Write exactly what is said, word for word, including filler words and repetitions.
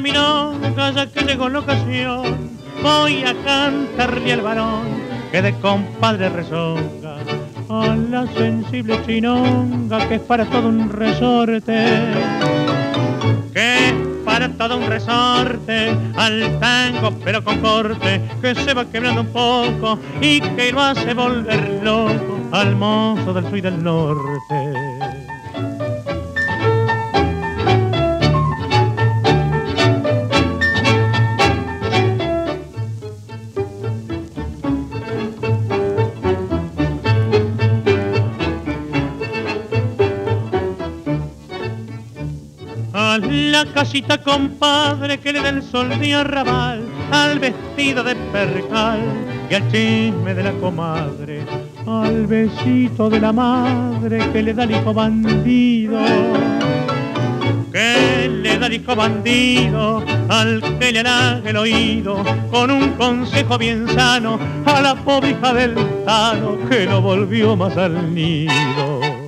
de milonga, ya que llegó la ocasión, voy a cantarle al varón que de compadre rezonga, a la sensible chinonga, que es para todo un resorte, que es para todo un resorte, al tango pero con corte, que se va quebrando un poco y que lo hace volver loco al mozo del sur y del norte. A la casita, compadre, que le da el sol de arrabal, al vestido de percal y al chisme de la comadre, al besito de la madre que le da el hijo bandido, que le da el hijo bandido, al que le hará el oído con un consejo bien sano a la pobre hija del tano que lo volvió más al nido.